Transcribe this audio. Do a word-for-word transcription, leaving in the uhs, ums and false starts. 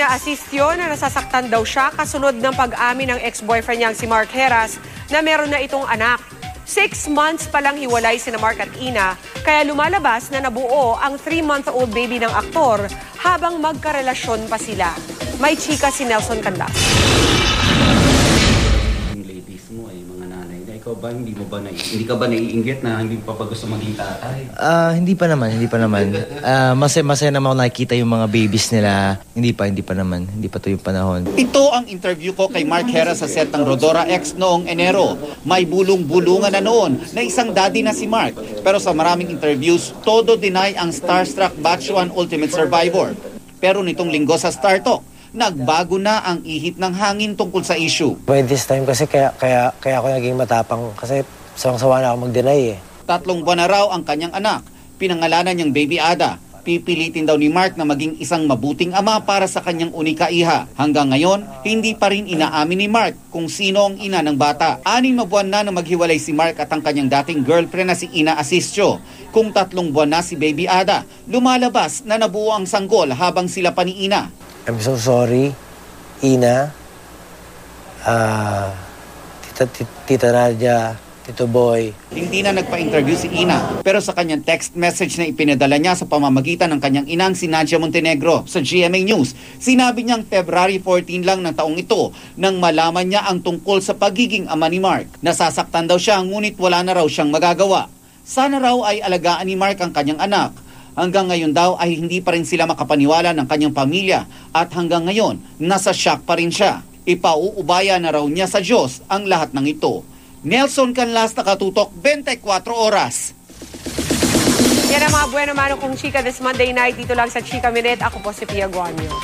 Ynna Asistio na nasasaktan daw siya kasunod ng pag-amin ng ex-boyfriend niyang si Mark Herras na meron na itong anak. Six months palang hiwalay si Mark at Ynna, kaya lumalabas na nabuo ang three-month-old baby ng aktor habang magkarelasyon pa sila. May chika si Nelson Canlas. Yung ladies mo ay mga nanay na ikaw ba, hindi mo ba na, hindi ka ba naiinggit na hindi pa gusto maging tatay? Ah, uh, hindi pa naman, hindi pa naman. Ah, uh, masaya, masaya naman ako nakikita yung mga babies nila. Hindi pa, hindi pa naman, hindi pa to yung panahon. Ito ang interview ko kay Mark Herras sa set ng Rodora X noong Enero. May bulong-bulungan na noon na isang daddy na si Mark. Pero sa maraming interviews, todo deny ang Starstruck Batch one Ultimate Survivor. Pero nitong linggo sa Star Talk, nagbago na ang ihip ng hangin tungkol sa issue. By this time kasi kaya, kaya, kaya ako naging matapang kasi sawang-sawa na ako mag-deny eh. Tatlong buwan na raw ang kanyang anak. Pinangalanan niyang Baby Ada. Pipilitin daw ni Mark na maging isang mabuting ama para sa kanyang unikaiha. Hanggang ngayon, hindi pa rin inaamin ni Mark kung sino ang ina ng bata. Anim na buwan na na maghiwalay si Mark at ang kanyang dating girlfriend na si Ynna Asistio. Kung tatlong buwan na si Baby Ada, lumalabas na nabuo ang sanggol habang sila pa ni Ina. I'm so sorry, Ina, uh, Tita, Tita Nadia, Tito Boy. Hindi na nagpa-interview si Ina, pero sa kanyang text message na ipinadala niya sa pamamagitan ng kanyang inang si Nadia Montenegro sa G M A News, sinabi niyang February fourteen lang ng taong ito nang malaman niya ang tungkol sa pagiging ama ni Mark. Nasasaktan daw siya ngunit wala na raw siyang magagawa. Sana raw ay alagaan ni Mark ang kanyang anak. Hanggang ngayon daw ay hindi pa rin sila makapaniwala ng kanyang pamilya at hanggang ngayon nasa shock pa rin siya. Ipauubaya na raw niya sa Diyos ang lahat ng ito. Nelson Canlas, Nakatutok, twenty-four oras. Yan ang mga bueno manong kong chika this Monday night dito lang sa Chica Minute. Ako po si Pia Guanio.